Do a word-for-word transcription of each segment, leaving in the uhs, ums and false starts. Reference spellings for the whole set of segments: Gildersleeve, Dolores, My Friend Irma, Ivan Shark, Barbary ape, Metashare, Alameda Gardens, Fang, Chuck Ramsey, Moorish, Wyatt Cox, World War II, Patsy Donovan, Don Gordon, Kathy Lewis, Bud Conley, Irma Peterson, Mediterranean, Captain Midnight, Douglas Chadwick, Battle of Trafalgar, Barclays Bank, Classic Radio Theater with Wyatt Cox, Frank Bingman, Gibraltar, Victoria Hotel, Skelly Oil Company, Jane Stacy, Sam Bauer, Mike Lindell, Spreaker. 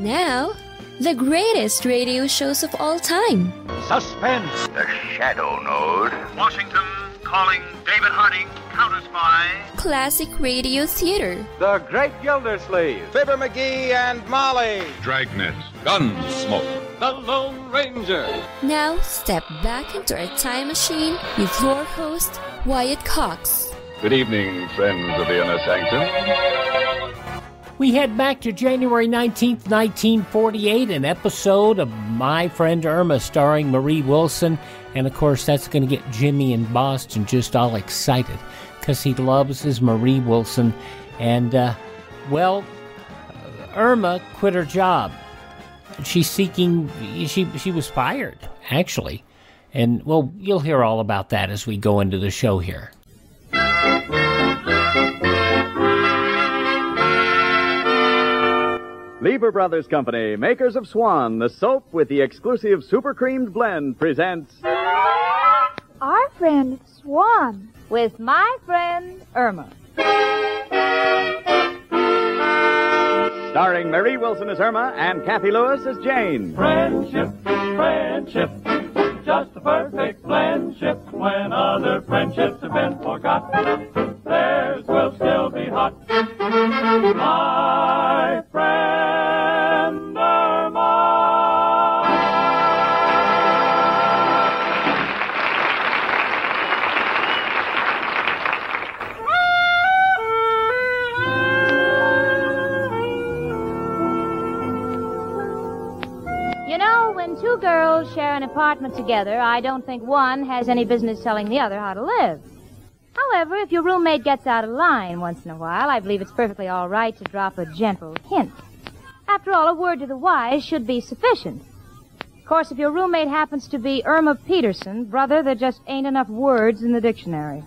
And now, the greatest radio shows of all time. Suspense. The Shadow Node. Washington calling David Harding, counter-spy. Classic Radio Theater. The Great Gildersleeve. Fibber McGee and Molly. Dragnet. Gunsmoke. The Lone Ranger. Now, step back into our time machine with your host, Wyatt Cox. Good evening, friends of the Inner Sanctum. We head back to January nineteenth, nineteen forty-eight, an episode of My Friend Irma starring Marie Wilson. And, of course, that's going to get Jimmy in Boston just all excited because he loves his Marie Wilson. And, uh, well, Irma quit her job. She's seeking, she, she was fired, actually. And, well, you'll hear all about that as we go into the show here. Lever Brothers Company, makers of Swan, the soap with the exclusive super creamed blend, presents... Our Friend Swan with My Friend Irma. Starring Marie Wilson as Irma and Kathy Lewis as Jane. Friendship, friendship, just the perfect friendship. When other friendships have been forgot, theirs will still be hot. My Friend Irma. You know, when two girls share an apartment together, I don't think one has any business telling the other how to live. However, if your roommate gets out of line once in a while, I believe it's perfectly all right to drop a gentle hint. After all, a word to the wise should be sufficient. Of course, if your roommate happens to be Irma Peterson, brother, there just ain't enough words in the dictionary.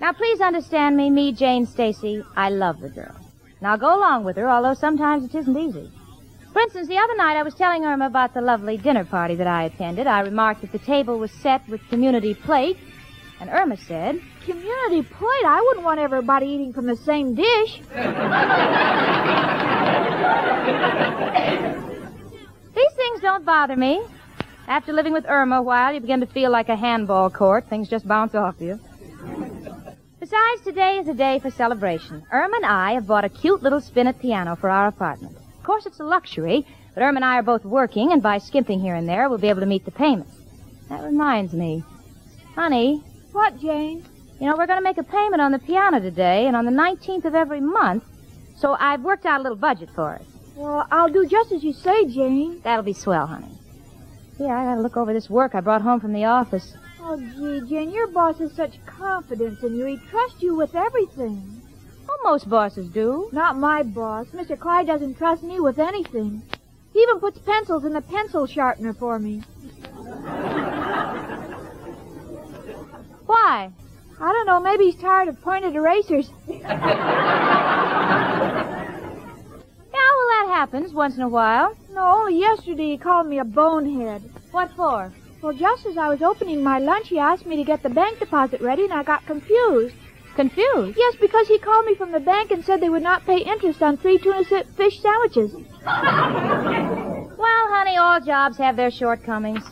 Now, please understand me, me, Jane Stacy, I love the girl. And I'll go along with her, although sometimes it isn't easy. For instance, the other night I was telling Irma about the lovely dinner party that I attended. I remarked that the table was set with community plate, and Irma said... Community plate? I wouldn't want everybody eating from the same dish. These things don't bother me. After living with Irma a while, you begin to feel like a handball court. Things just bounce off you. Besides, today is a day for celebration. Irma and I have bought a cute little spinet piano for our apartment. Of course, it's a luxury, but Irma and I are both working, and by skimping here and there, we'll be able to meet the payments. That reminds me. Honey. What, Jane? You know, we're going to make a payment on the piano today, and on the nineteenth of every month, so I've worked out a little budget for us. Well, I'll do just as you say, Jane. That'll be swell, honey. Yeah, I got to look over this work I brought home from the office. Oh, gee, Jane, your boss has such confidence in you. He trusts you with everything. Most bosses do. Not my boss. Mister Clyde doesn't trust me with anything. He even puts pencils in the pencil sharpener for me. Why? I don't know. Maybe he's tired of pointed erasers. Yeah, well, that happens once in a while. No, only yesterday he called me a bonehead. What for? Well, just as I was opening my lunch, he asked me to get the bank deposit ready, and I got confused. Confused? Yes, because he called me from the bank and said they would not pay interest on three tuna fish sandwiches. Well, honey, all jobs have their shortcomings.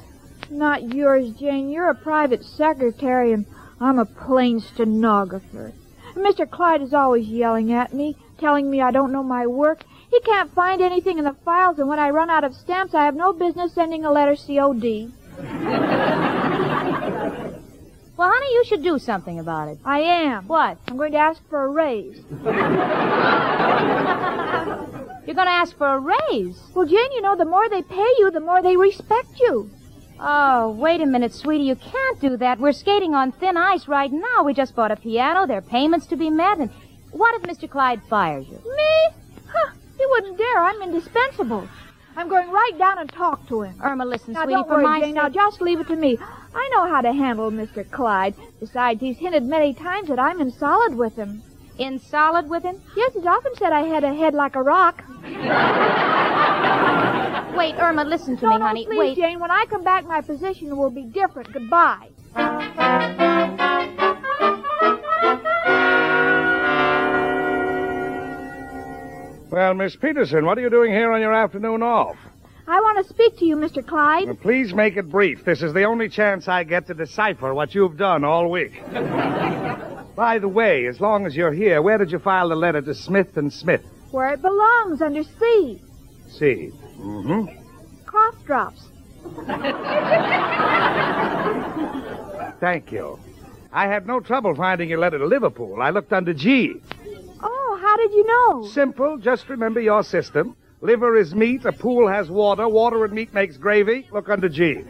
Not yours, Jane. You're a private secretary, and I'm a plain stenographer. And Mister Clyde is always yelling at me, telling me I don't know my work. He can't find anything in the files, and when I run out of stamps, I have no business sending a letter C O D. Well, honey, you should do something about it. I am. What? I'm going to ask for a raise. You're going to ask for a raise? Well, Jane, you know, the more they pay you, the more they respect you. Oh, wait a minute, sweetie. You can't do that. We're skating on thin ice right now. We just bought a piano. There are payments to be met. And what if Mister Clyde fires you? Me? Huh. He wouldn't dare. I'm indispensable. I'm going right down and talk to him. Irma, listen, sweetie, for my sake. Now, just leave it to me. I know how to handle Mister Clyde. Besides, he's hinted many times that I'm in solid with him. In solid with him? Yes, he's often said I had a head like a rock. Wait, Irma, listen to me, honey. Wait. No, please, Jane. When I come back, my position will be different. Goodbye. Well, Miss Peterson, what are you doing here on your afternoon off? I want to speak to you, Mister Clyde. Well, please make it brief. This is the only chance I get to decipher what you've done all week. By the way, as long as you're here, where did you file the letter to Smith and Smith? Where it belongs, under C. C. Mm-hmm. Cough drops. Thank you. I had no trouble finding your letter to Liverpool. I looked under G. Oh, how did you know? Simple. Just remember your system. Liver is meat, a pool has water, water and meat makes gravy. Look under G.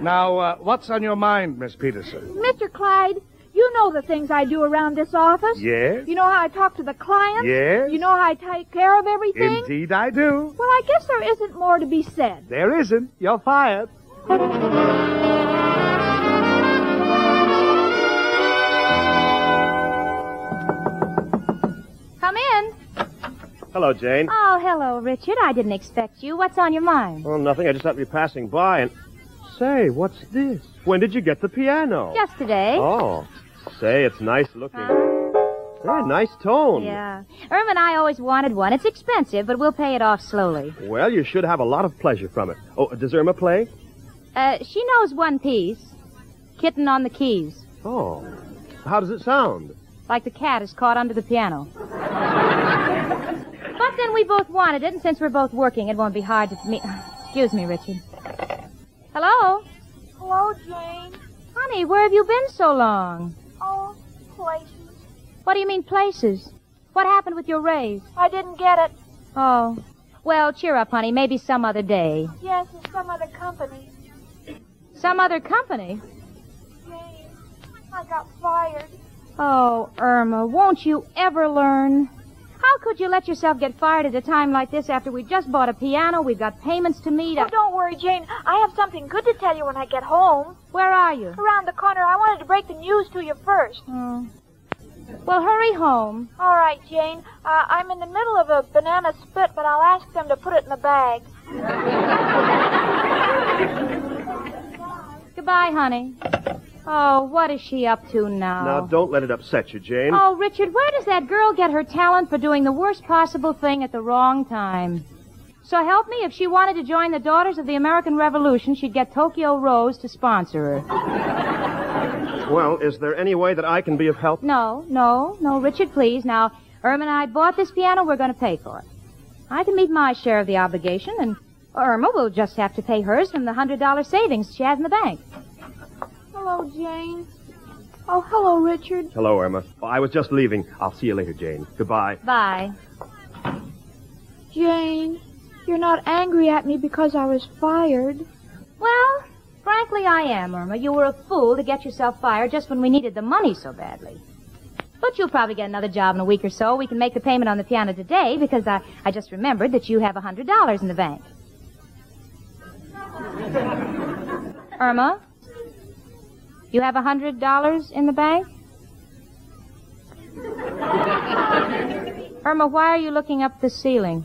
Now, uh, what's on your mind, Miss Peterson? Mister Clyde, you know the things I do around this office. Yes. You know how I talk to the clients. Yes. You know how I take care of everything. Indeed I do. Well, I guess there isn't more to be said. There isn't. You're fired. Come in. Hello, Jane. Oh, hello, Richard. I didn't expect you. What's on your mind? Well, nothing. I just happened to be passing by and... Say, what's this? When did you get the piano? Yesterday. Oh. Say, it's nice looking. Uh, yeah, nice tone. Yeah. Irma and I always wanted one. It's expensive, but we'll pay it off slowly. Well, you should have a lot of pleasure from it. Oh, does Irma play? Uh, she knows one piece. Kitten on the Keys. Oh. How does it sound? Like the cat is caught under the piano. But then we both wanted it, and since we're both working, it won't be hard to meet... Excuse me, Richard. Hello? Hello, Jane. Honey, where have you been so long? Oh, places. What do you mean, places? What happened with your raise? I didn't get it. Oh. Well, cheer up, honey. Maybe some other day. Yes, it's some other company. Some other company? Jane, I got fired. Oh, Irma, won't you ever learn? How could you let yourself get fired at a time like this after we just bought a piano, we've got payments to meet? Oh, don't worry, Jane. I have something good to tell you when I get home. Where are you? Around the corner. I wanted to break the news to you first. Oh. Well, hurry home. All right, Jane. Uh, I'm in the middle of a banana split, but I'll ask them to put it in the bag. Goodbye, honey. Oh, what is she up to now? Now, don't let it upset you, Jane. Oh, Richard, where does that girl get her talent for doing the worst possible thing at the wrong time? So help me, if she wanted to join the Daughters of the American Revolution, she'd get Tokyo Rose to sponsor her. Well, is there any way that I can be of help? No, no, no, Richard, please. Now, Irma and I bought this piano. We're going to pay for it. I can meet my share of the obligation, and Irma will just have to pay hers from the one hundred dollar savings she has in the bank. Hello, Jane. Oh, hello, Richard. Hello, Irma. Oh, I was just leaving. I'll see you later, Jane. Goodbye. Bye. Jane, you're not angry at me because I was fired. Well, frankly, I am, Irma. You were a fool to get yourself fired just when we needed the money so badly. But you'll probably get another job in a week or so. We can make the payment on the piano today because I, I just remembered that you have one hundred dollars in the bank. Irma? You have a hundred dollars in the bank? Irma, why are you looking up the ceiling?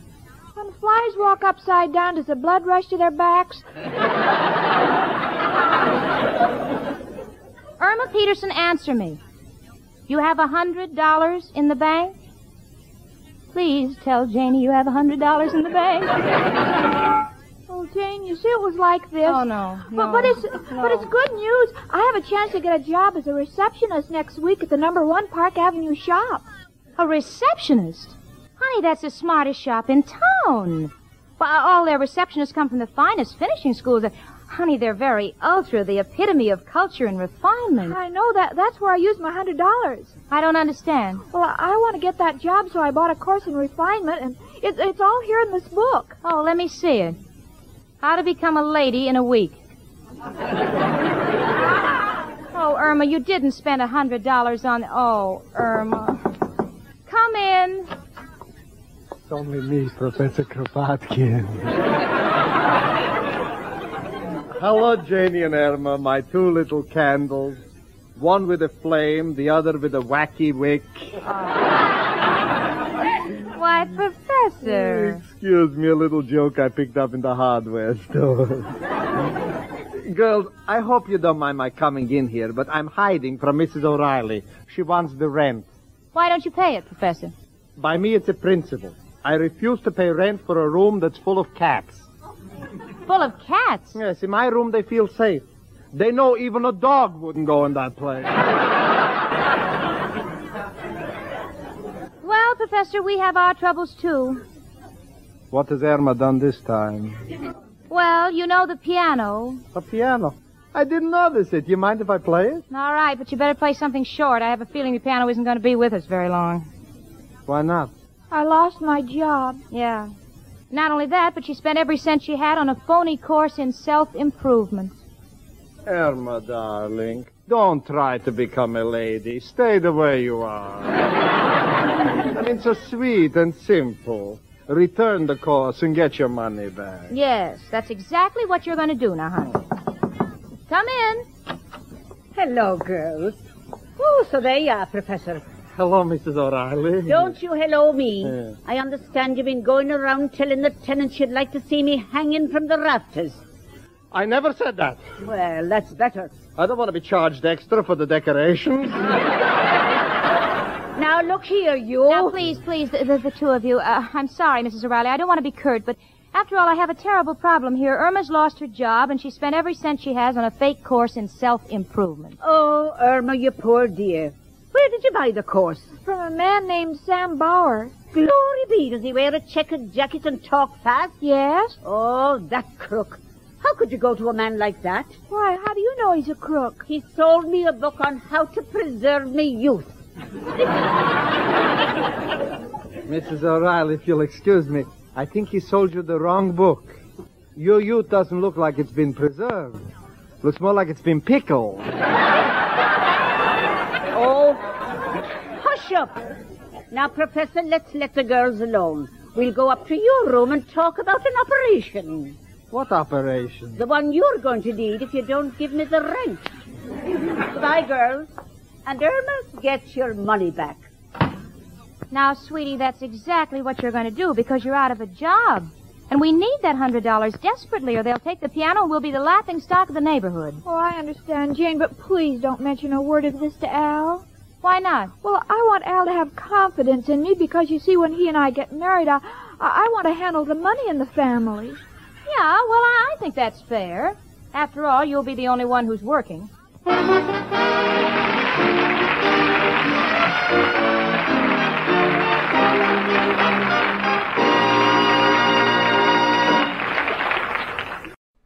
When flies walk upside down, does the blood rush to their backs? Irma Peterson, answer me. You have a hundred dollars in the bank? Please tell Janie you have a hundred dollars in the bank. Oh, Jane, you see it was like this. Oh, no. no but, but, it's, no. but it's good news. I have a chance to get a job as a receptionist next week at the number one Park Avenue shop. A receptionist? Honey, that's the smartest shop in town. Well, all their receptionists come from the finest finishing schools. Honey, they're very ultra, the epitome of culture and refinement. I know that. That's where I used my one hundred dollars. I don't understand. Well, I, I want to get that job, so I bought a course in refinement, and it, it's all here in this book. Oh, let me see it. How to Become a Lady in a Week. Oh, Irma, you didn't spend a hundred dollars on... Oh, Irma. Come in. It's only me, Professor Kropotkin. Hello, Janie and Irma, my two little candles. One with a flame, the other with a wacky wick. Why, Professor? Excuse me, a little joke I picked up in the hardware store. Girls, I hope you don't mind my coming in here, but I'm hiding from Missus O'Reilly. She wants the rent. Why don't you pay it, Professor? By me, it's a principle. I refuse to pay rent for a room that's full of cats. Full of cats? Yes, in my room, they feel safe. They know even a dog wouldn't go in that place. Well, Professor, we have our troubles, too. What has Irma done this time? Well, you know the piano. A piano? I didn't notice it. You mind if I play it? All right, but you better play something short. I have a feeling the piano isn't going to be with us very long. Why not? I lost my job. Yeah. Not only that, but she spent every cent she had on a phony course in self-improvement. Irma, darling, don't try to become a lady. Stay the way you are. I mean, so sweet and simple. Return the course and get your money back. Yes, that's exactly what you're going to do now, honey. Come in. Hello, girls. Oh, so there you are, Professor. Hello, Missus O'Reilly. Don't you hello me. Yeah. I understand you've been going around telling the tenants you'd like to see me hanging from the rafters. I never said that. Well, that's better. I don't want to be charged extra for the decorations. Now, look here, you. Now, please, please, the, the, the two of you. Uh, I'm sorry, Missus O'Reilly. I don't want to be curt, but... After all, I have a terrible problem here. Irma's lost her job, and she spent every cent she has on a fake course in self-improvement. Oh, Irma, you poor dear. Where did you buy the course? From a man named Sam Bauer. Glory be, does he wear a checkered jacket and talk fast? Yes. Oh, that crook. How could you go to a man like that? Why, how do you know he's a crook? He sold me a book on how to preserve me youth. Missus O'Reilly, if you'll excuse me. I think he sold you the wrong book. Your youth doesn't look like it's been preserved. Looks more like it's been pickled. Oh, hush up. Now, Professor, let's let the girls alone. We'll go up to your room and talk about an operation. What operation? The one you're going to need if you don't give me the rent. Bye, girls. And Irma, get your money back. Now, sweetie, that's exactly what you're going to do because you're out of a job. And we need that one hundred dollars desperately or they'll take the piano and we'll be the laughing stock of the neighborhood. Oh, I understand, Jane, but please don't mention a word of this to Al. Why not? Well, I want Al to have confidence in me because, you see, when he and I get married, I, I want to handle the money in the family. Yeah, well, I, I think that's fair. After all, you'll be the only one who's working.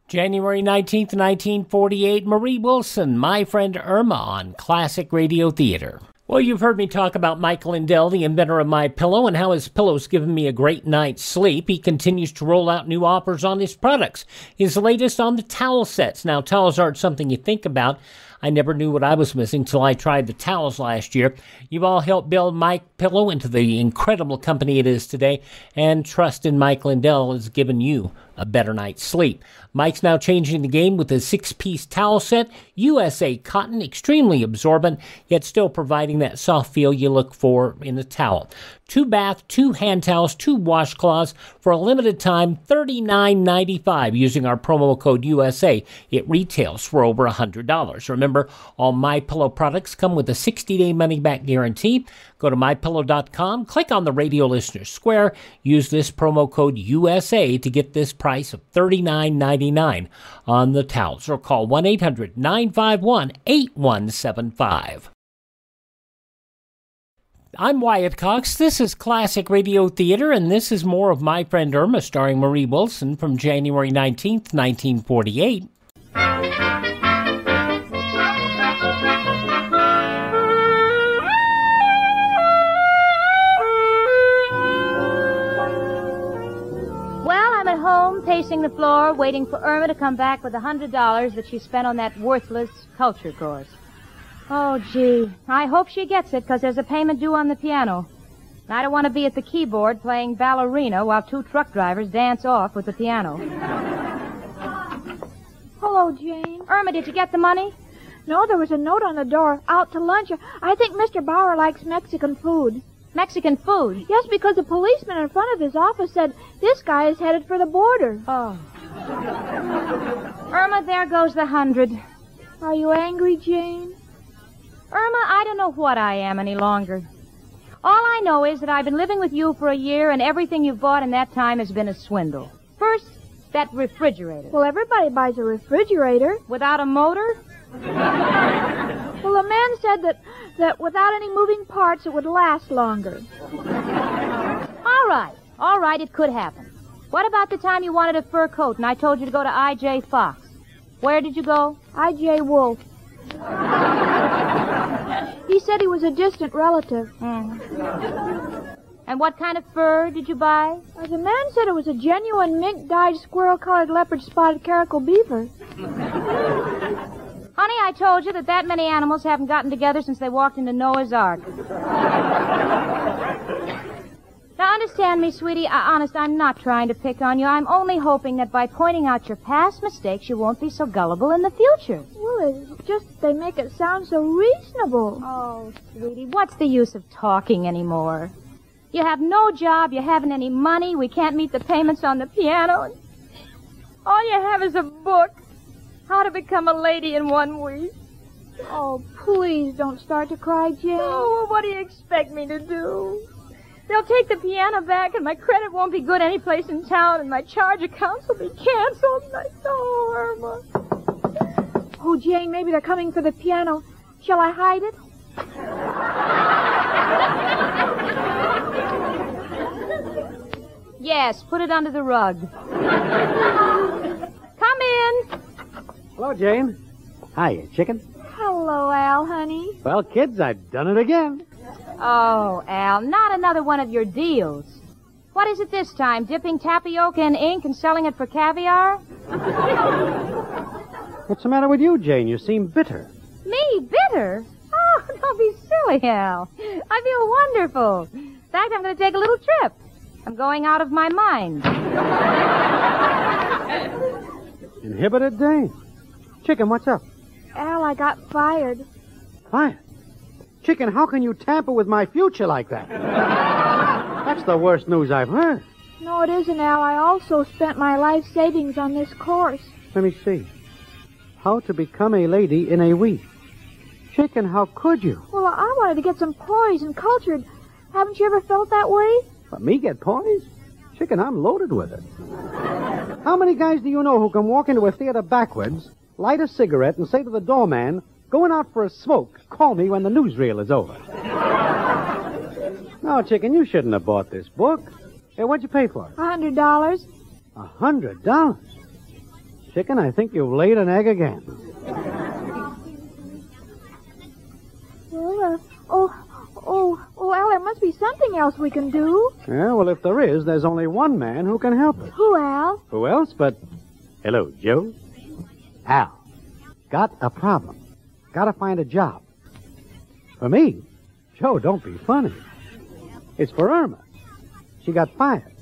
January nineteenth, nineteen forty-eight, Marie Wilson, My Friend Irma on Classic Radio Theater. Well, you've heard me talk about Mike Lindell, the inventor of MyPillow, and how his pillow's given me a great night's sleep. He continues to roll out new offers on his products. His latest on the towel sets. Now, towels aren't something you think about. I never knew what I was missing till I tried the towels last year. You've all helped build MyPillow into the incredible company it is today, and trust in Mike Lindell has given you a better night's sleep. Mike's now changing the game with his six-piece towel set, U S A cotton, extremely absorbent, yet still providing that soft feel you look for in a towel. Two bath, two hand towels, two washcloths for a limited time, thirty-nine ninety-five using our promo code U S A. It retails for over one hundred dollars. Remember, all MyPillow products come with a sixty-day money-back guarantee. Go to my pillow dot com, click on the radio listener square, use this promo code U S A to get this price of thirty-nine ninety-nine on the towels, or call one eight hundred, nine five one, eight one seven five. I'm Wyatt Cox. This is Classic Radio Theater, and this is more of My Friend Irma starring Marie Wilson from January nineteenth, nineteen forty-eight. Pacing the floor, waiting for Irma to come back with a hundred dollars that she spent on that worthless culture course. Oh, gee. I hope she gets it, because there's a payment due on the piano. I don't want to be at the keyboard playing ballerina while two truck drivers dance off with the piano. Hello, Jane. Irma, did you get the money? No, there was a note on the door. Out to lunch. I think Mister Bauer likes Mexican food. Mexican food? Yes, because the policeman in front of his office said, this guy is headed for the border. Oh. Irma, there goes the hundred. Are you angry, Jane? Irma, I don't know what I am any longer. All I know is that I've been living with you for a year, and everything you've bought in that time has been a swindle. First, that refrigerator. Well, everybody buys a refrigerator. Without a motor? Well, the man said that, that without any moving parts, it would last longer. All right. All right, it could happen. What about the time you wanted a fur coat and I told you to go to I J. Fox? Where did you go? I J. Wolf. He said he was a distant relative. Mm. And what kind of fur did you buy? Well, the man said it was a genuine mink-dyed, squirrel-colored, leopard-spotted caracal beaver. Honey, I told you that that many animals haven't gotten together since they walked into Noah's Ark. Now, understand me, sweetie. I, honest, I'm not trying to pick on you. I'm only hoping that by pointing out your past mistakes, you won't be so gullible in the future. Well, it's just they make it sound so reasonable. Oh, sweetie, what's the use of talking anymore? You have no job. You haven't any money. We can't meet the payments on the piano. All you have is a book, How to Become a Lady in One Week. Oh, please don't start to cry, Jane. Oh, what do you expect me to do? They'll take the piano back, and my credit won't be good any place in town, and my charge accounts will be canceled. My soul, Irma. Oh, Jane, maybe they're coming for the piano. Shall I hide it? Yes, put it under the rug. Come in. Hello, Jane. Hiya, chicken. Hello, Al, honey. Well, kids, I've done it again. Oh, Al, not another one of your deals. What is it this time? Dipping tapioca in ink and selling it for caviar? What's the matter with you, Jane? You seem bitter. Me? Bitter? Oh, don't be silly, Al. I feel wonderful. In fact, I'm going to take a little trip. I'm going out of my mind. Inhibited day. Chicken, what's up? Al, I got fired. Fired? Chicken, how can you tamper with my future like that? That's the worst news I've heard. No, it isn't, Al. I also spent my life savings on this course. Let me see. How to Become a Lady in a Week. Chicken, how could you? Well, I wanted to get some poise and cultured. Haven't you ever felt that way? But me get poise? Chicken, I'm loaded with it. How many guys do you know who can walk into a theater backwards, light a cigarette, and say to the doorman, "Going out for a smoke. Call me when the newsreel is over." No, chicken, you shouldn't have bought this book. Hey, what'd you pay for it? A hundred dollars. A hundred dollars? Chicken, I think you've laid an egg again. Well, uh, oh, oh, oh, Al, there must be something else we can do. Yeah, well, if there is, there's only one man who can help us. Who, Al? Who else but... Hello, Joe. Al, got a problem. Gotta find a job. For me? Joe, don't be funny. It's for Irma. She got fired.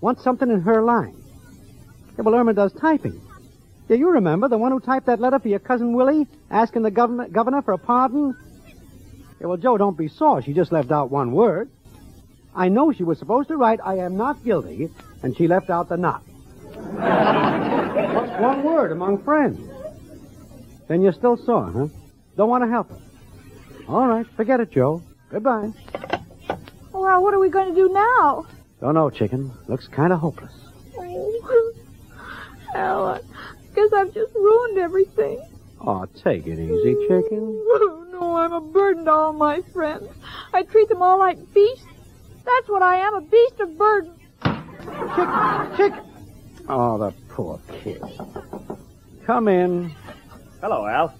Wants something in her line. Yeah, well, Irma does typing. Yeah, you remember the one who typed that letter for your cousin Willie, asking the governor, governor for a pardon? Yeah, well, Joe, don't be sore. She just left out one word. I know she was supposed to write, "I am not guilty," and she left out the "not." What's one word among friends? Then you're still sore, huh? Don't want to help her. All right, forget it, Joe. Goodbye. Well, what are we going to do now? Don't know, chicken. Looks kind of hopeless. Oh, Al, I guess I've just ruined everything. Oh, take it easy, chicken. No, I'm a burden to all my friends. I treat them all like beasts. That's what I am, a beast of burden. Chicken, chicken. Oh, the poor kid. Come in. Hello, Al.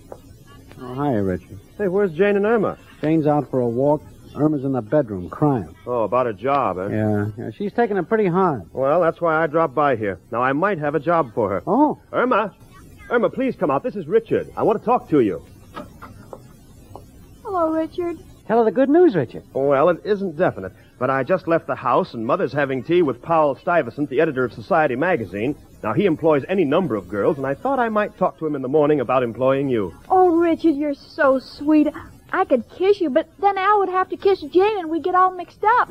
Oh, hi, Richard. Hey, where's Jane and Irma? Jane's out for a walk. Irma's in the bedroom crying. Oh, about a job, eh? Yeah, yeah. She's taking it pretty hard. Well, that's why I dropped by here. Now, I might have a job for her. Oh. Irma. Irma, please come out. This is Richard. I want to talk to you. Hello, Richard. Hello, the good news, Richard. Well, it isn't definite, but I just left the house, and Mother's having tea with Paul Stuyvesant, the editor of Society magazine. Now, he employs any number of girls, and I thought I might talk to him in the morning about employing you. Oh, Richard, you're so sweet. I could kiss you, but then Al would have to kiss Jane, and we'd get all mixed up.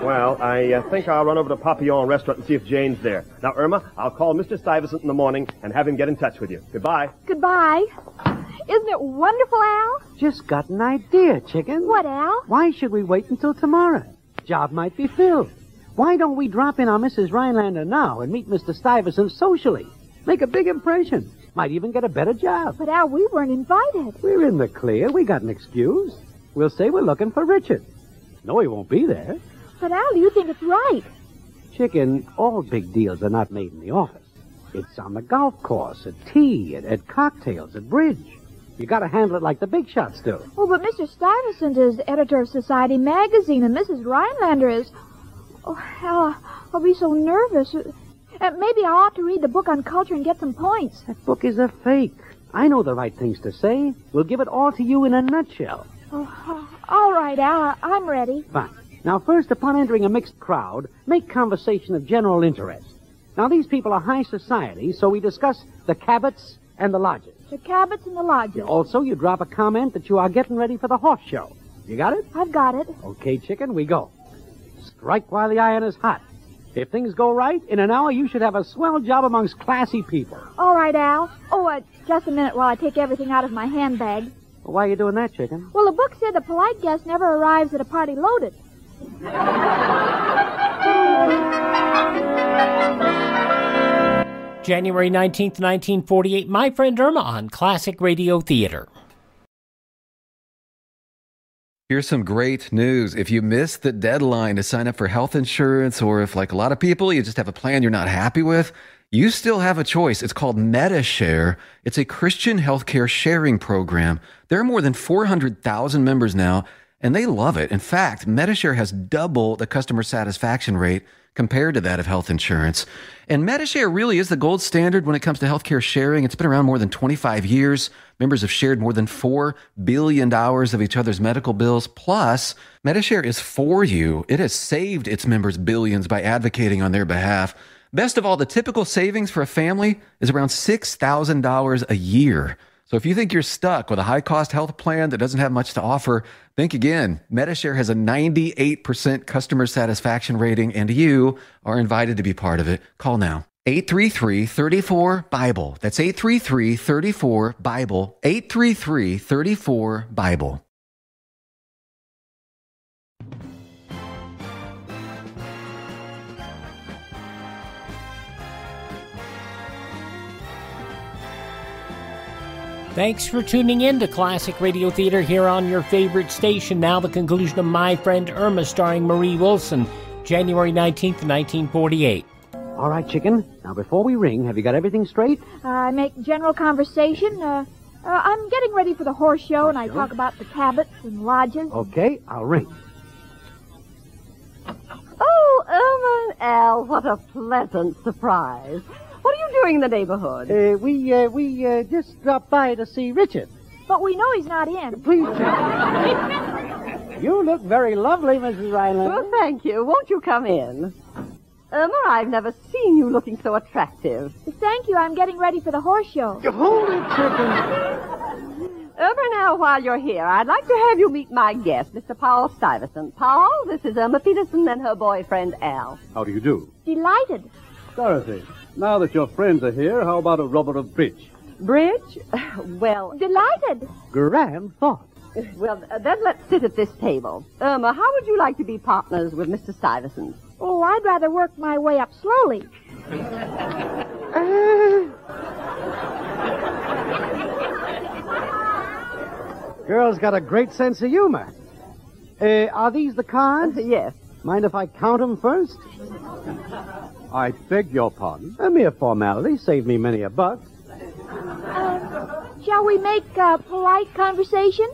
Well, I uh, think I'll run over to Papillon Restaurant and see if Jane's there. Now, Irma, I'll call Mister Stuyvesant in the morning and have him get in touch with you. Goodbye. Goodbye. Isn't it wonderful, Al? Just got an idea, chicken. What, Al? Why should we wait until tomorrow? Job might be filled. Why don't we drop in on Missus Rhinelander now and meet Mister Stuyvesant socially? Make a big impression. Might even get a better job. But, Al, we weren't invited. We're in the clear. We got an excuse. We'll say we're looking for Richard. No, he won't be there. But, Al, do you think it's right? Chicken, all big deals are not made in the office. It's on the golf course, at tea, at, at cocktails, at bridge. You got to handle it like the big shots do. Oh, but Mister Stuyvesant is editor of Society Magazine, and Missus Rhinelander is... Oh, Al, I'll be so nervous. Uh, maybe I ought to read the book on culture and get some points. That book is a fake. I know the right things to say. We'll give it all to you in a nutshell. Oh, oh, all right, Al, I'm ready. Fine. Now, first, upon entering a mixed crowd, make conversation of general interest. Now, these people are high society, so we discuss the Cabots and the lodges. The Cabots and the lodges. Also, you drop a comment that you are getting ready for the horse show. You got it? I've got it. Okay, chicken, we go. Strike while the iron is hot. If things go right, in an hour you should have a swell job amongst classy people. All right, Al. Oh, uh, just a minute while I take everything out of my handbag. Well, why are you doing that, chicken? Well, the book said the polite guest never arrives at a party loaded. January nineteenth, nineteen forty-eight, My Friend Irma on Classic Radio Theater. Here's some great news. If you missed the deadline to sign up for health insurance, or if, like a lot of people, you just have a plan you're not happy with, you still have a choice. It's called Medi-Share. It's a Christian healthcare sharing program. There are more than four hundred thousand members now, and they love it. In fact, Metashare has double the customer satisfaction rate compared to that of health insurance. And Metashare really is the gold standard when it comes to healthcare sharing. It's been around more than twenty-five years. Members have shared more than four billion dollars of each other's medical bills. Plus, Metashare is for you. It has saved its members billions by advocating on their behalf. Best of all, the typical savings for a family is around six thousand dollars a year. So if you think you're stuck with a high-cost health plan that doesn't have much to offer, think again. Metashare has a ninety-eight percent customer satisfaction rating, and you are invited to be part of it. Call now. eight three three, three four, BIBLE. That's eight three three, three four, BIBLE. eight three three, three four, BIBLE. Thanks for tuning in to Classic Radio Theater here on your favorite station. Now the conclusion of My Friend Irma, starring Marie Wilson, January nineteenth, nineteen forty-eight. All right, chicken. Now, before we ring, have you got everything straight? I uh, make general conversation. Uh, uh, I'm getting ready for the horse show, and I talk about the Cabots and lodges. Okay, I'll ring. Oh, Irma and Al, what a pleasant surprise. What are you doing in the neighborhood? Uh, we, uh, we, uh, just dropped by to see Richard. But we know he's not in. Please, chicken. You look very lovely, Missus Rhinelander. Well, thank you. Won't you come in? Irma, I've never seen you looking so attractive. Thank you. I'm getting ready for the horse show. Hold it, chicken. Irma, now, while you're here, I'd like to have you meet my guest, Mister Paul Stuyvesant. Paul, this is Irma Peterson and her boyfriend, Al. How do you do? Delighted. Dorothy, now that your friends are here, how about a rubber of bridge? Bridge? Well... Delighted. Grand thought. Well, uh, then let's sit at this table. Irma, how would you like to be partners with Mister Stuyvesant? Oh, I'd rather work my way up slowly. uh... Girl's got a great sense of humor. Uh, are these the cards? Uh, yes. Mind if I count them first? I beg your pardon. A mere formality. Saved me many a buck. Uh, shall we make uh, polite conversation?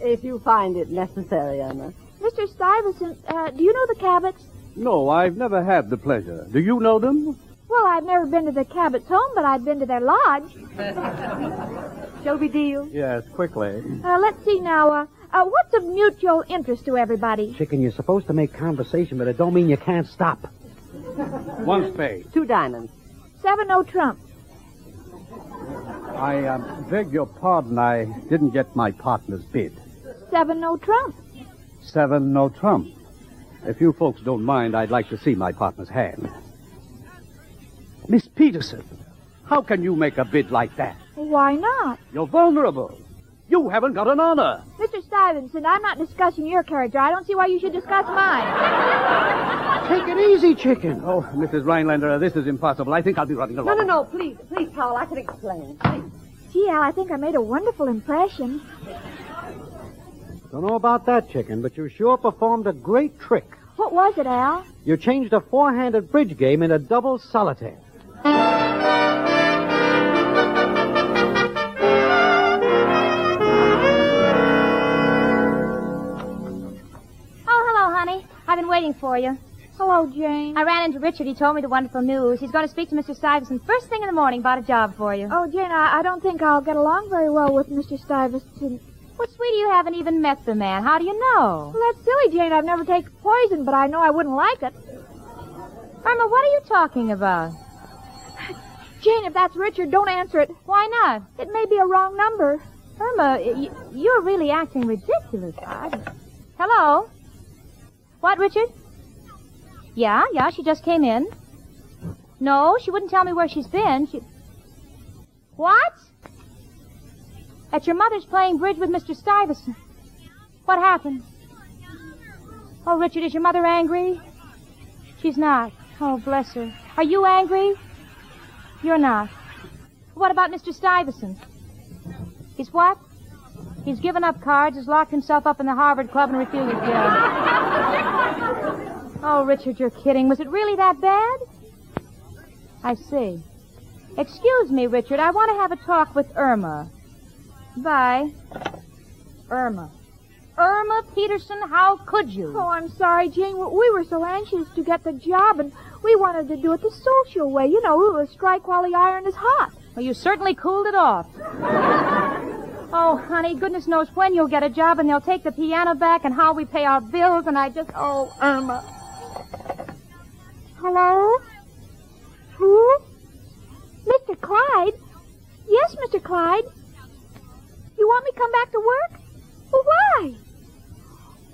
If you find it necessary, Irma. Mister Stuyvesant, uh, do you know the Cabots? No, I've never had the pleasure. Do you know them? Well, I've never been to the Cabots' home, but I've been to their lodge. Shall we deal? Yes, quickly. Uh, let's see now. Uh, uh, what's of mutual interest to everybody? Chicken, you're supposed to make conversation, but it don't mean you can't stop. One spade. Two diamonds. Seven no trump. I uh, beg your pardon. I didn't get my partner's bid. Seven no trump. Seven no trump. If you folks don't mind, I'd like to see my partner's hand. Miss Peterson, how can you make a bid like that? Why not? You're vulnerable. You haven't got an honor. Mister Stuyvesant, I'm not discussing your character. I don't see why you should discuss mine. Take it easy, chicken. Oh, Missus Rhinelander, this is impossible. I think I'll be running along. No, no, no, please, please, Powell, I can explain. Please. Gee, Al, I think I made a wonderful impression. Don't know about that, chicken, but you sure performed a great trick. What was it, Al? You changed a four-handed bridge game into double solitaire. Waiting for you. Hello, Jane. I ran into Richard. He told me the wonderful news. He's going to speak to Mister Stuyvesant first thing in the morning about a job for you. Oh, Jane, I, I don't think I'll get along very well with Mister Stuyvesant. Well, sweetie, you haven't even met the man. How do you know? Well, that's silly, Jane. I've never taken poison, but I know I wouldn't like it. Irma, what are you talking about? Jane, if that's Richard, don't answer it. Why not? It may be a wrong number. Irma, y you're really acting ridiculous. I... Hello? What, Richard? Yeah, yeah, she just came in. No, she wouldn't tell me where she's been. She... What? At your mother's playing bridge with Mister Stuyvesant. What happened? Oh, Richard, is your mother angry? She's not. Oh, bless her. Are you angry? You're not. What about Mister Stuyvesant? He's what? He's given up cards, has locked himself up in the Harvard Club and refused to go. Oh, Richard, you're kidding. Was it really that bad? I see. Excuse me, Richard. I want to have a talk with Irma. Bye. Irma. Irma Peterson, how could you? Oh, I'm sorry, Jane. We were so anxious to get the job, and we wanted to do it the social way. You know, we were strike while the iron is hot. Well, you certainly cooled it off. Oh, honey, goodness knows when you'll get a job, and they'll take the piano back and how we pay our bills, and I just... Oh, Irma. Hello? Who? Mister Clyde? Yes, Mister Clyde. You want me to come back to work? Well, why?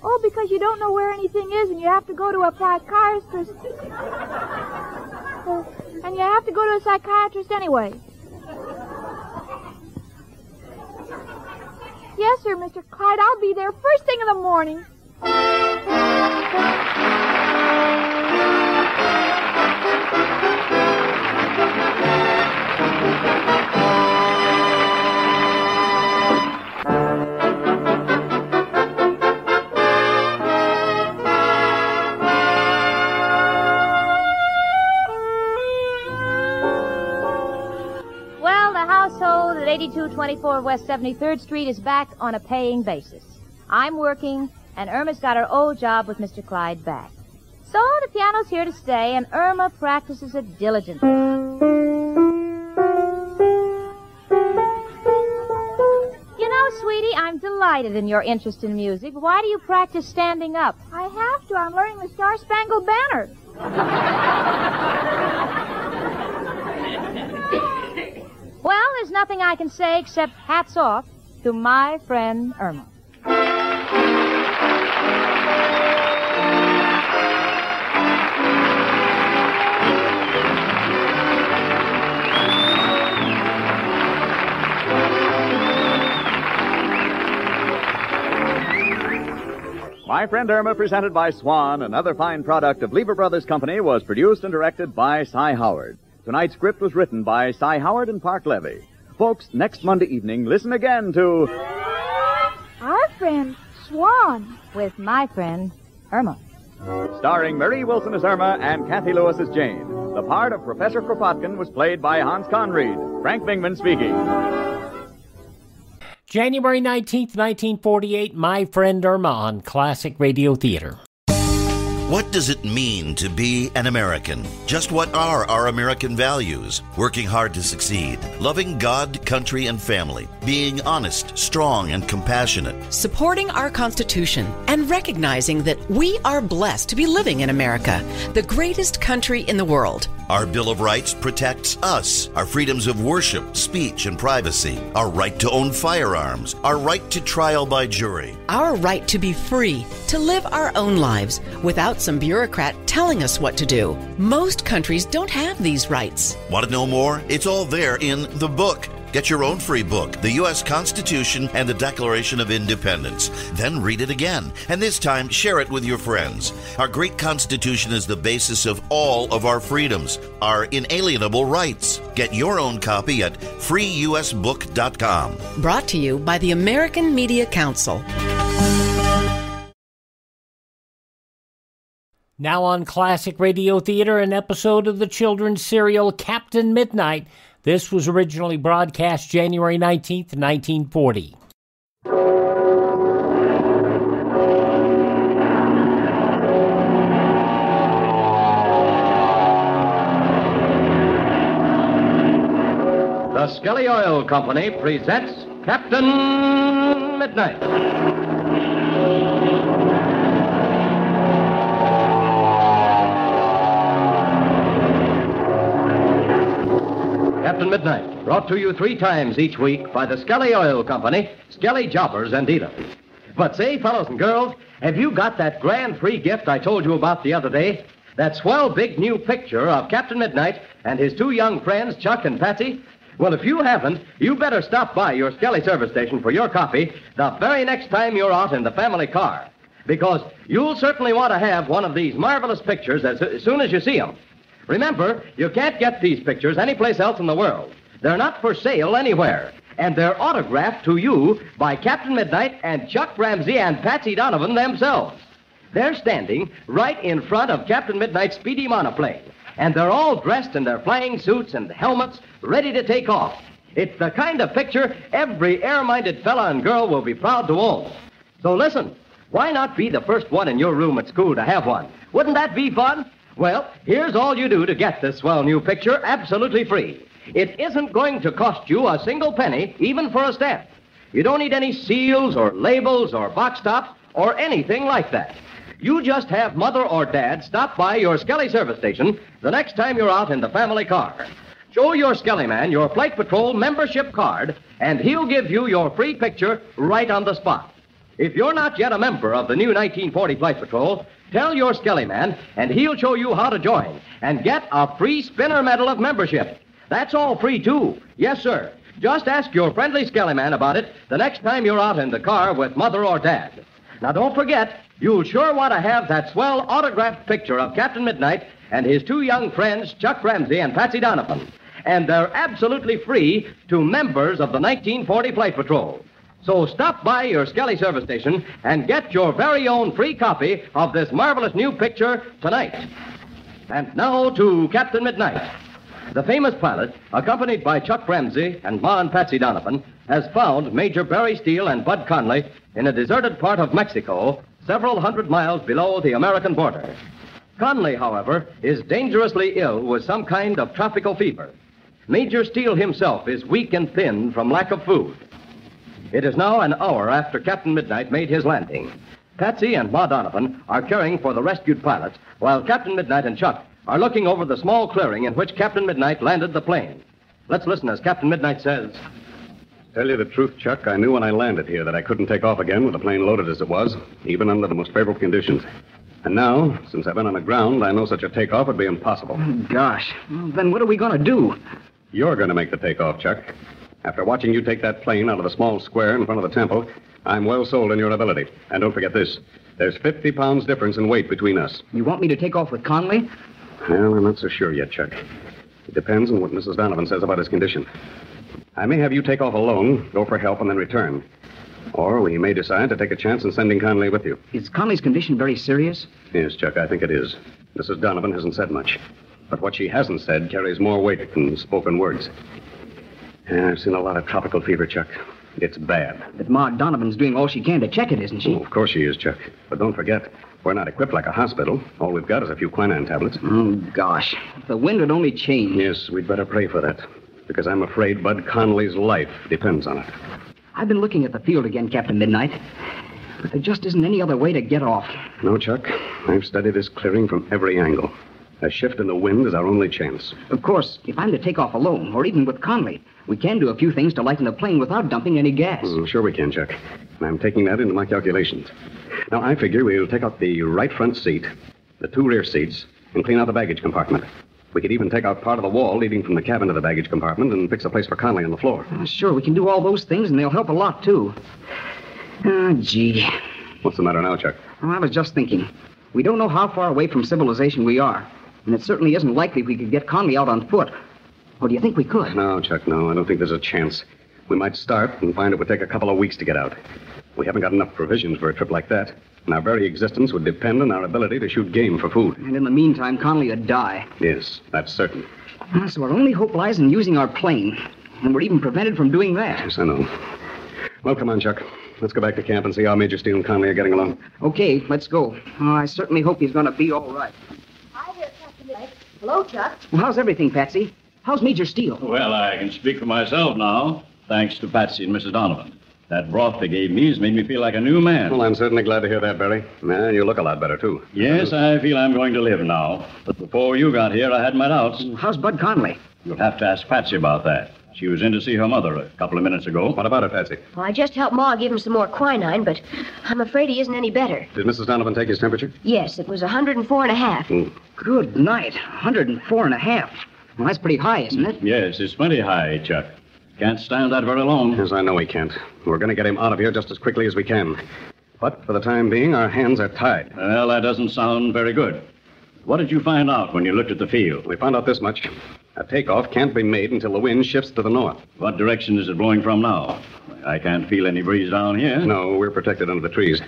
Oh, because you don't know where anything is, and you have to go to a psychiatrist. uh, and you have to go to a psychiatrist anyway. Yes, sir, Mister Clyde. I'll be there first thing in the morning. eighty-two twenty-four West seventy-third Street is back on a paying basis. I'm working, and Irma's got her old job with Mister Clyde back. So the piano's here to stay, and Irma practices it diligently. You know, sweetie, I'm delighted in your interest in music. Why do you practice standing up? I have to. I'm learning the Star-Spangled Banner. Well, there's nothing I can say except hats off to my friend Irma. My Friend Irma, presented by Swan, another fine product of Lever Brothers Company, was produced and directed by Cy Howard. Tonight's script was written by Cy Howard and Park Levy. Folks, next Monday evening, listen again to... Our Friend Swan. With My Friend Irma. Starring Marie Wilson as Irma and Kathy Lewis as Jane. The part of Professor Kropotkin was played by Hans Conried. Frank Bingman speaking. January nineteenth, nineteen forty-eight, My Friend Irma on Classic Radio Theater. What does it mean to be an American? Just what are our American values? Working hard to succeed, loving God, country, and family, being honest, strong, and compassionate. Supporting our Constitution and recognizing that we are blessed to be living in America, the greatest country in the world. Our Bill of Rights protects us, our freedoms of worship, speech, and privacy, our right to own firearms, our right to trial by jury. Our right to be free, to live our own lives without some bureaucrat telling us what to do. Most countries don't have these rights. Want to know more? It's all there in the book, Get your own free book, The U S Constitution and the Declaration of Independence. Then read it again, and this time share it with your friends. Our great Constitution is the basis of all of our freedoms, our inalienable rights. Get your own copy at free u s book dot com. Brought to you by the American Media Council. Now on Classic Radio Theater, an episode of the children's serial Captain Midnight. This was originally broadcast January nineteenth, nineteen forty. The Skelly Oil Company presents Captain Midnight. Captain Midnight, brought to you three times each week by the Skelly Oil Company, Skelly Jobbers and Dealers. But say, fellows and girls, have you got that grand free gift I told you about the other day? That swell big new picture of Captain Midnight and his two young friends, Chuck and Patsy? Well, if you haven't, you better stop by your Skelly service station for your copy the very next time you're out in the family car. Because you'll certainly want to have one of these marvelous pictures as, as soon as you see them. Remember, you can't get these pictures anyplace else in the world. They're not for sale anywhere. And they're autographed to you by Captain Midnight and Chuck Ramsey and Patsy Donovan themselves. They're standing right in front of Captain Midnight's speedy monoplane. And they're all dressed in their flying suits and helmets, ready to take off. It's the kind of picture every air-minded fella and girl will be proud to own. So listen, why not be the first one in your room at school to have one? Wouldn't that be fun? Well, here's all you do to get this swell new picture absolutely free. It isn't going to cost you a single penny, even for a stamp. You don't need any seals or labels or box tops or anything like that. You just have Mother or Dad stop by your Skelly service station the next time you're out in the family car. Show your Skelly man your Flight Patrol membership card, and he'll give you your free picture right on the spot. If you're not yet a member of the new nineteen forty Flight Patrol, tell your Skelly man, and he'll show you how to join and get a free spinner medal of membership. That's all free, too. Yes, sir. Just ask your friendly Skelly man about it the next time you're out in the car with Mother or Dad. Now, don't forget, you'll sure want to have that swell autographed picture of Captain Midnight and his two young friends, Chuck Ramsey and Patsy Donovan. And they're absolutely free to members of the nineteen forty Flight Patrol. So stop by your Skelly service station and get your very own free copy of this marvelous new picture tonight. And now to Captain Midnight. The famous pilot, accompanied by Chuck Ramsey and Ma and Patsy Donovan, has found Major Barry Steele and Bud Conley in a deserted part of Mexico, several hundred miles below the American border. Conley, however, is dangerously ill with some kind of tropical fever. Major Steele himself is weak and thin from lack of food. It is now an hour after Captain Midnight made his landing. Patsy and Ma Donovan are caring for the rescued pilots, while Captain Midnight and Chuck are looking over the small clearing in which Captain Midnight landed the plane. Let's listen as Captain Midnight says. Tell you the truth, Chuck, I knew when I landed here that I couldn't take off again with the plane loaded as it was, even under the most favorable conditions. And now, since I've been on the ground, I know such a takeoff would be impossible. Gosh, well, then what are we going to do? You're going to make the takeoff, Chuck. After watching you take that plane out of the small square in front of the temple, I'm well sold in your ability. And don't forget this. There's fifty pounds difference in weight between us. You want me to take off with Conley? Well, I'm not so sure yet, Chuck. It depends on what Missus Donovan says about his condition. I may have you take off alone, go for help, and then return. Or we may decide to take a chance in sending Conley with you. Is Conley's condition very serious? Yes, Chuck, I think it is. Missus Donovan hasn't said much. But what she hasn't said carries more weight than spoken words. Yeah, I've seen a lot of tropical fever, Chuck. It's bad. But Ma Donovan's doing all she can to check it, isn't she? Oh, of course she is, Chuck. But don't forget, we're not equipped like a hospital. All we've got is a few quinine tablets. Oh, gosh. If the wind would only change. Yes, we'd better pray for that. Because I'm afraid Bud Conley's life depends on it. I've been looking at the field again, Captain Midnight. But there just isn't any other way to get off. No, Chuck. I've studied this clearing from every angle. A shift in the wind is our only chance. Of course, if I'm to take off alone, or even with Conley, we can do a few things to lighten the plane without dumping any gas. Mm, sure we can, Chuck. I'm taking that into my calculations. Now, I figure we'll take out the right front seat, the two rear seats, and clean out the baggage compartment. We could even take out part of the wall leading from the cabin to the baggage compartment and fix a place for Conley on the floor. Uh, sure, we can do all those things, and they'll help a lot, too. Oh, gee. What's the matter now, Chuck? Oh, I was just thinking. We don't know how far away from civilization we are, and it certainly isn't likely we could get Conley out on foot. Well, do you think we could? No, Chuck, no. I don't think there's a chance. We might start and find it would take a couple of weeks to get out. We haven't got enough provisions for a trip like that, and our very existence would depend on our ability to shoot game for food. And in the meantime, Conley would die. Yes, that's certain. Ah, so our only hope lies in using our plane, and we're even prevented from doing that. Yes, I know. Well, come on, Chuck. Let's go back to camp and see how Major Steele and Conley are getting along. Okay, let's go. Oh, I certainly hope he's going to be all right. Hi there, Captain Mike. Hello, Chuck. Well, how's everything, Patsy? How's Major Steele? Well, I can speak for myself now, thanks to Patsy and Missus Donovan. That broth they gave me has made me feel like a new man. Well, I'm certainly glad to hear that, Barry. Man, you look a lot better, too. Yes, I feel I'm going to live now. But before you got here, I had my doubts. How's Bud Conley? You'll have to ask Patsy about that. She was in to see her mother a couple of minutes ago. What about her, Patsy? Well, I just helped Ma give him some more quinine, but I'm afraid he isn't any better. Did Missus Donovan take his temperature? Yes, it was one oh four and a half. Mm. Good night. one oh four and a half. Well, that's pretty high, isn't it? Yes, it's plenty high, Chuck. Can't stand that very long. Yes, I know he can't. We're going to get him out of here just as quickly as we can. But for the time being, our hands are tied. Well, that doesn't sound very good. What did you find out when you looked at the field? We found out this much. A takeoff can't be made until the wind shifts to the north. What direction is it blowing from now? I can't feel any breeze down here. No, we're protected under the trees.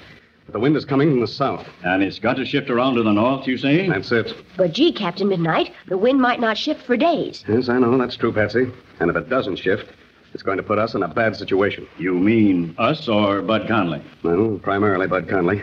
But the wind is coming from the south. And it's got to shift around to the north, you say? That's it. But gee, Captain Midnight, the wind might not shift for days. Yes, I know. That's true, Patsy. And if it doesn't shift, it's going to put us in a bad situation. You mean us or Bud Conley? Well, primarily Bud Conley.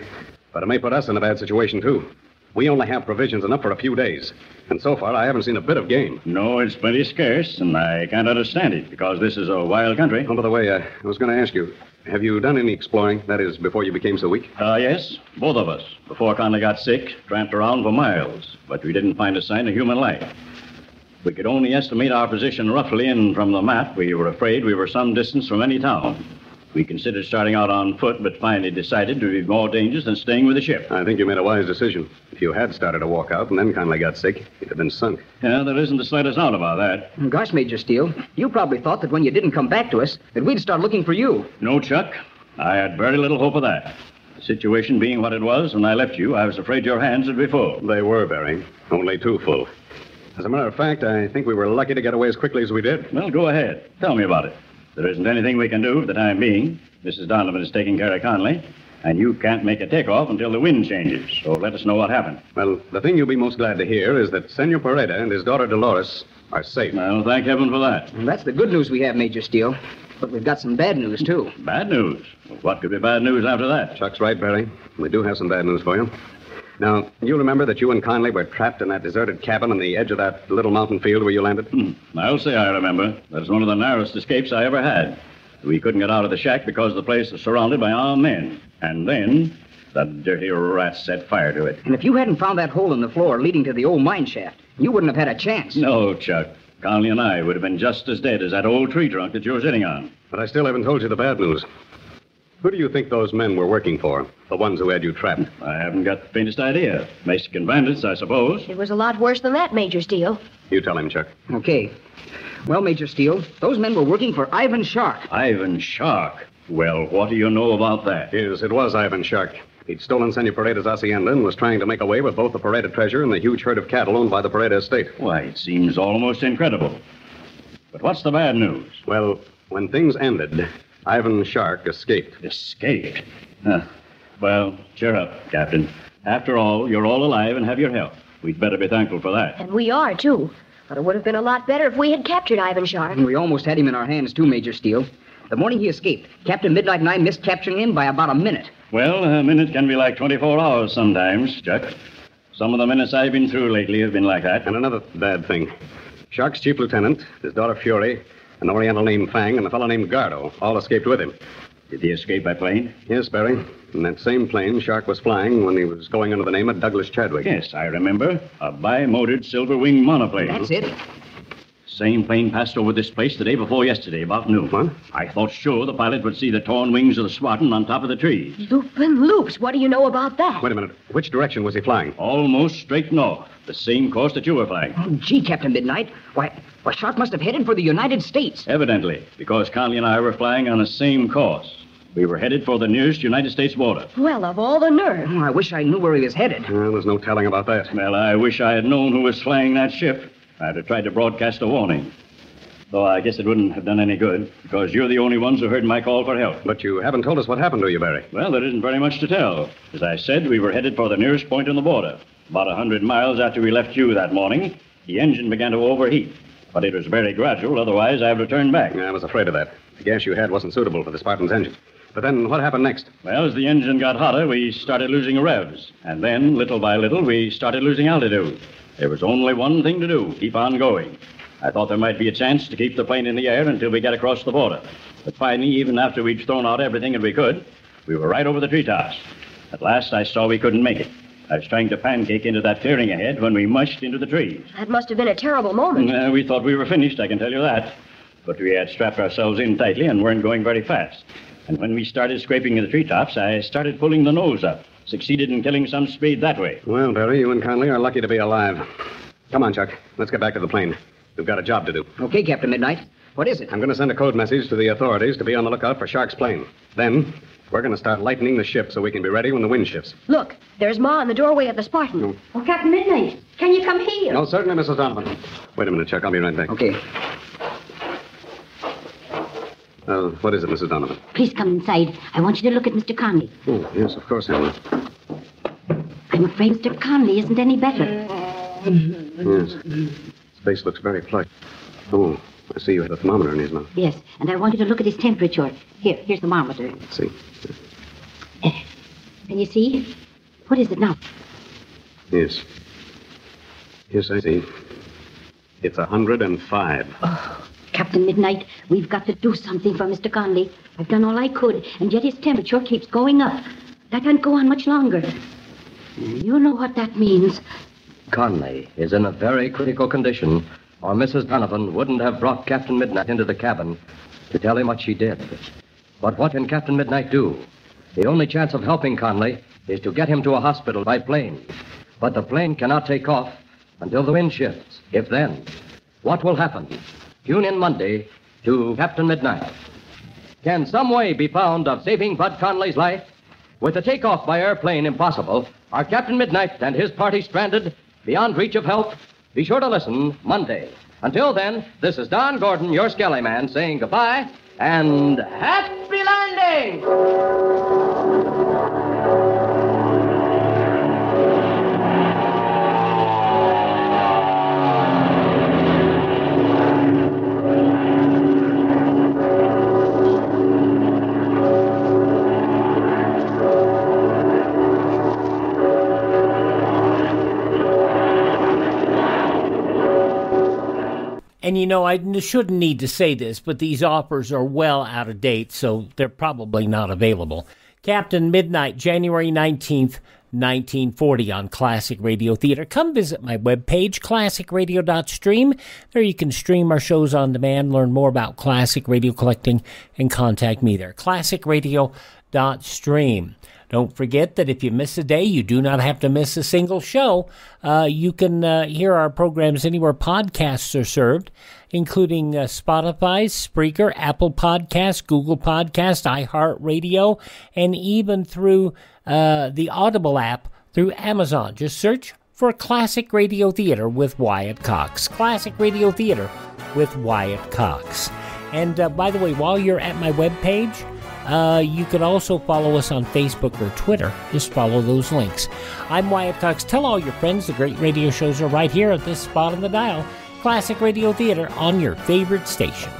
But it may put us in a bad situation, too. We only have provisions enough for a few days. And so far, I haven't seen a bit of game. No, it's plenty scarce, and I can't understand it, because this is a wild country. Oh, by the way, uh, I was going to ask you, have you done any exploring, that is, before you became so weak? Uh, yes, both of us. Before Conley got sick, tramped around for miles, but we didn't find a sign of human life. We could only estimate our position roughly, and from the map, we were afraid we were some distance from any town. We considered starting out on foot, but finally decided to be more dangerous than staying with the ship. I think you made a wise decision. If you had started to walk out and then Conley got sick, you'd have been sunk. Yeah, there isn't the slightest doubt about that. Gosh, Major Steele, you probably thought that when you didn't come back to us, that we'd start looking for you. No, Chuck. I had very little hope of that. The situation being what it was, when I left you, I was afraid your hands would be full. They were, Barry. Only too full. As a matter of fact, I think we were lucky to get away as quickly as we did. Well, go ahead. Tell me about it. There isn't anything we can do for the time being. Missus Donovan is taking care of Conley, and you can't make a takeoff until the wind changes, so let us know what happened. Well, the thing you'll be most glad to hear is that Senor Pareda and his daughter Dolores are safe. Well, thank heaven for that. Well, that's the good news we have, Major Steele. But we've got some bad news, too. Bad news? What could be bad news after that? Chuck's right, Barry. We do have some bad news for you. Now, you remember that you and Conley were trapped in that deserted cabin on the edge of that little mountain field where you landed? Mm. I'll say I remember. That was one of the narrowest escapes I ever had. We couldn't get out of the shack because the place was surrounded by armed men. And then, that dirty rat set fire to it. And if you hadn't found that hole in the floor leading to the old mine shaft, you wouldn't have had a chance. No, Chuck. Conley and I would have been just as dead as that old tree trunk that you were sitting on. But I still haven't told you the bad news. Who do you think those men were working for? The ones who had you trapped? I haven't got the faintest idea. Mexican bandits, I suppose. It was a lot worse than that, Major Steele. You tell him, Chuck. Okay. Well, Major Steele, those men were working for Ivan Shark. Ivan Shark? Well, what do you know about that? Yes, it was Ivan Shark. He'd stolen Senor Pareda's hacienda and was trying to make away with both the Pareda treasure and the huge herd of cattle owned by the Pareda estate. Why, it seems almost incredible. But what's the bad news? Well, when things ended, Ivan Shark escaped. Escaped? Huh. Well, cheer up, Captain. After all, you're all alive and have your health. We'd better be thankful for that. And we are, too. But it would have been a lot better if we had captured Ivan Shark. And we almost had him in our hands, too, Major Steele. The morning he escaped, Captain Midnight and I missed capturing him by about a minute. Well, a minute can be like twenty-four hours sometimes, Chuck. Some of the minutes I've been through lately have been like that. And another bad thing. Shark's chief lieutenant, his daughter Fury, an Oriental named Fang, and a fellow named Gardo all escaped with him. Did he escape by plane? Yes, Barry. In that same plane, Shark was flying when he was going under the name of Douglas Chadwick. Yes, I remember. A bimotored silver-winged monoplane. That's it. Same plane passed over this place the day before yesterday, about noon. Huh? I thought sure the pilot would see the torn wings of the squadron on top of the trees. Lupin Loops, what do you know about that? Wait a minute. Which direction was he flying? Almost straight north, the same course that you were flying. Oh, gee, Captain Midnight. Why, well, Shark must have headed for the United States. Evidently, because Conley and I were flying on the same course. We were headed for the nearest United States border. Well, of all the nerve. Oh, I wish I knew where he was headed. Well, there's no telling about that. Well, I wish I had known who was flying that ship. I'd have tried to broadcast a warning. Though I guess it wouldn't have done any good, because you're the only ones who heard my call for help. But you haven't told us what happened to you, Barry. Well, there isn't very much to tell. As I said, we were headed for the nearest point on the border. About a hundred miles after we left you that morning, the engine began to overheat. But it was very gradual, otherwise I'd have turned back. Yeah, I was afraid of that. The gas you had wasn't suitable for the Spartan's engine. But then what happened next? Well, as the engine got hotter, we started losing revs. And then, little by little, we started losing altitude. There was only one thing to do, keep on going. I thought there might be a chance to keep the plane in the air until we got across the border. But finally, even after we'd thrown out everything that we could, we were right over the treetops. At last, I saw we couldn't make it. I was trying to pancake into that clearing ahead when we mushed into the trees. That must have been a terrible moment. Uh, we thought we were finished, I can tell you that. But we had strapped ourselves in tightly and weren't going very fast. And when we started scraping the treetops, I started pulling the nose up. Succeeded in killing some speed that way. Well, Barry, you and Conley are lucky to be alive. Come on, Chuck. Let's get back to the plane. We've got a job to do. Okay, Captain Midnight. What is it? I'm going to send a code message to the authorities to be on the lookout for Shark's plane. Then we're going to start lightening the ship so we can be ready when the wind shifts. Look, there's Ma in the doorway of the Spartan. Oh, oh Captain Midnight, can you come here? No, certainly, Missus Donovan. Wait a minute, Chuck. I'll be right back. Okay. Uh, what is it, Missus Donovan? Please come inside. I want you to look at Mister Conley. Oh, yes, of course I will. I'm afraid Mister Conley isn't any better. Yes. His face looks very flushed. Oh, I see you have a thermometer in his mouth. Yes, and I want you to look at his temperature. Here, here's the thermometer. Let's see. Can you see? What is it now? Yes. Yes, I see. It's one hundred and five. Oh. Captain Midnight, we've got to do something for Mister Conley. I've done all I could, and yet his temperature keeps going up. That can't go on much longer. You know what that means. Conley is in a very critical condition, or Missus Donovan wouldn't have brought Captain Midnight into the cabin to tell him what she did. But what can Captain Midnight do? The only chance of helping Conley is to get him to a hospital by plane. But the plane cannot take off until the wind shifts. If then, what will happen? Tune in Monday to Captain Midnight. Can some way be found of saving Bud Conley's life? With the takeoff by airplane impossible, are Captain Midnight and his party stranded beyond reach of help? Be sure to listen Monday. Until then, this is Don Gordon, your Skelly Man, saying goodbye and happy landing! And, you know, I shouldn't need to say this, but these offers are well out of date, so they're probably not available. Captain Midnight, January nineteenth, nineteen forty on Classic Radio Theater. Come visit my webpage, classic radio dot stream. There you can stream our shows on demand, learn more about Classic Radio Collecting, and contact me there. classic radio dot stream. Don't forget that if you miss a day, you do not have to miss a single show. Uh, you can uh, hear our programs anywhere podcasts are served, including uh, Spotify, Spreaker, Apple Podcasts, Google Podcasts, iHeartRadio, and even through uh, the Audible app through Amazon. Just search for Classic Radio Theater with Wyatt Cox. Classic Radio Theater with Wyatt Cox. And uh, by the way, while you're at my webpage, Uh, you can also follow us on Facebook or Twitter. Just follow those links. I'm Wyatt Cox. Tell all your friends the great radio shows are right here at this spot on the dial. Classic Radio Theater on your favorite station.